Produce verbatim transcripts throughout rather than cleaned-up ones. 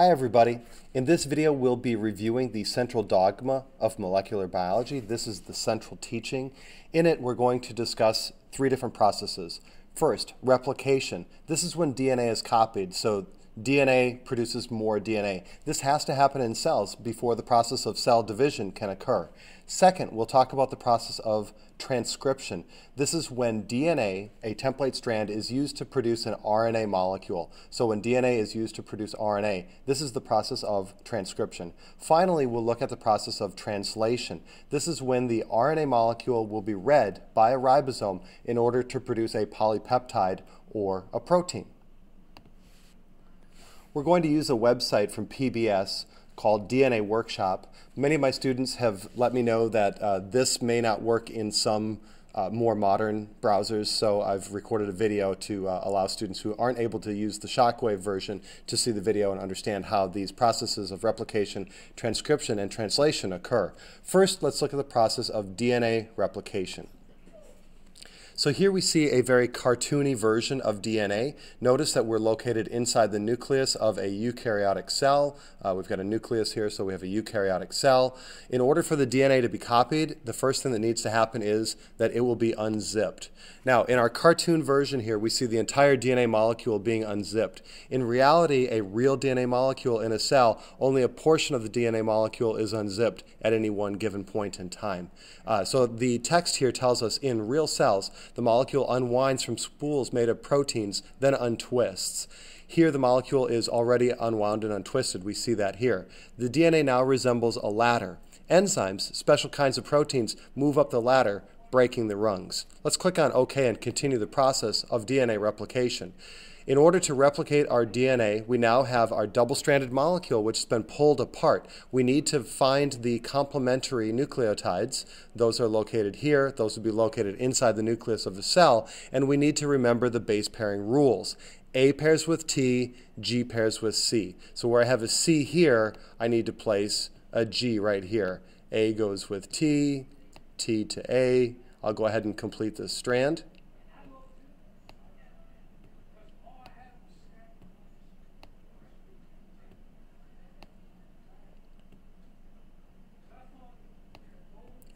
Hi everybody. In this video we'll be reviewing the central dogma of molecular biology. This is the central teaching. In it we're going to discuss three different processes. First, replication. This is when D N A is copied, so D N A produces more D N A. This has to happen in cells before the process of cell division can occur. Second, we'll talk about the process of transcription. This is when D N A, a template strand, is used to produce an R N A molecule. So when D N A is used to produce R N A, this is the process of transcription. Finally, we'll look at the process of translation. This is when the R N A molecule will be read by a ribosome in order to produce a polypeptide or a protein. We're going to use a website from P B S called D N A Workshop. Many of my students have let me know that uh, this may not work in some uh, more modern browsers, so I've recorded a video to uh, allow students who aren't able to use the Shockwave version to see the video and understand how these processes of replication, transcription, and translation occur. First, let's look at the process of D N A replication. So here we see a very cartoony version of D N A. Notice that we're located inside the nucleus of a eukaryotic cell. Uh, we've got a nucleus here, so we have a eukaryotic cell. In order for the D N A to be copied, the first thing that needs to happen is that it will be unzipped. Now, in our cartoon version here, we see the entire D N A molecule being unzipped. In reality, a real D N A molecule in a cell, only a portion of the D N A molecule is unzipped at any one given point in time. Uh, so the text here tells us in real cells, the molecule unwinds from spools made of proteins, then untwists. Here the molecule is already unwound and untwisted. We see that here. The D N A now resembles a ladder. Enzymes, special kinds of proteins, move up the ladder, breaking the rungs. Let's click on OK and continue the process of D N A replication. In order to replicate our D N A, we now have our double-stranded molecule, which has been pulled apart. We need to find the complementary nucleotides. Those are located here. Those would be located inside the nucleus of the cell. And we need to remember the base pairing rules. A pairs with T, G pairs with C. So where I have a C here, I need to place a G right here. A goes with T, T to A. I'll go ahead and complete this strand.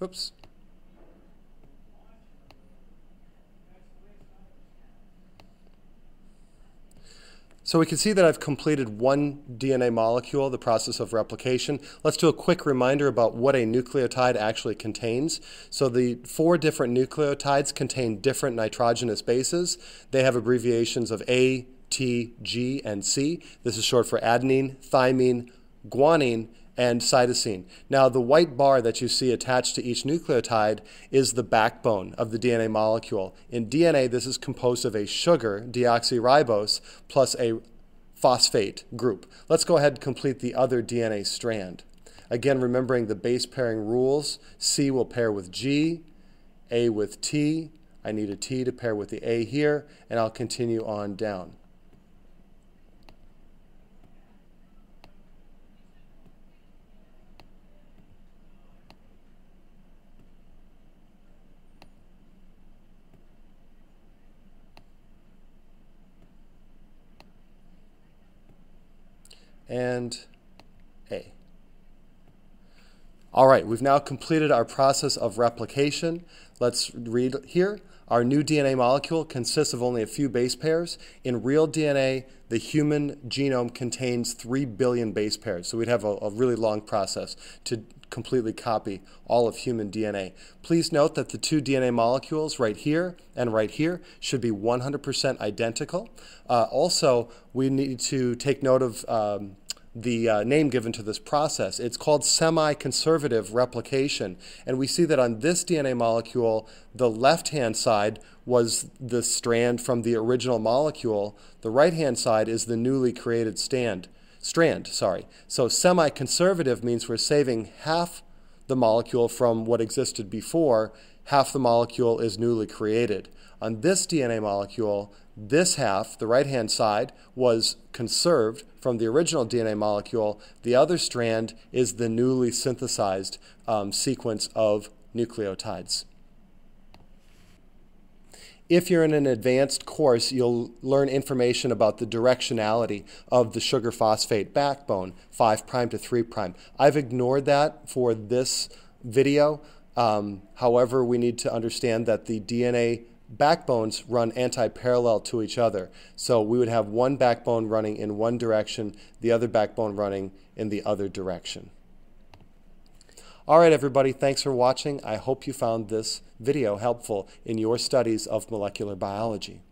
Oops. So we can see that I've completed one D N A molecule, the process of replication. Let's do a quick reminder about what a nucleotide actually contains. So the four different nucleotides contain different nitrogenous bases. They have abbreviations of A, T, G, and C. This is short for adenine, thymine, guanine, and cytosine. Now the white bar that you see attached to each nucleotide is the backbone of the D N A molecule. In D N A, this is composed of a sugar, deoxyribose, plus a phosphate group. Let's go ahead and complete the other D N A strand. Again, remembering the base pairing rules, C will pair with G, A with T. I need a T to pair with the A here, and I'll continue on down. And A. All right, we've now completed our process of replication. Let's read here. Our new D N A molecule consists of only a few base pairs. In real D N A, the human genome contains three billion base pairs, so we'd have a, a really long process to completely copy all of human D N A. Please note that the two D N A molecules right here and right here should be one hundred percent identical. Uh, also, we need to take note of um, the uh, name given to this process. It's called semi-conservative replication, and we see that on this D N A molecule, the left-hand side was the strand from the original molecule. The right-hand side is the newly created strand. Strand, sorry. So semi-conservative means we're saving half the molecule from what existed before. Half the molecule is newly created. On this D N A molecule, this half, the right-hand side, was conserved from the original D N A molecule. The other strand is the newly synthesized um, sequence of nucleotides. if you're in an advanced course, you'll learn information about the directionality of the sugar phosphate backbone, five prime to three prime. I've ignored that for this video. Um, however, we need to understand that the D N A backbones run anti-parallel to each other. So we would have one backbone running in one direction, the other backbone running in the other direction. All right, everybody, thanks for watching. I hope you found this video helpful in your studies of molecular biology.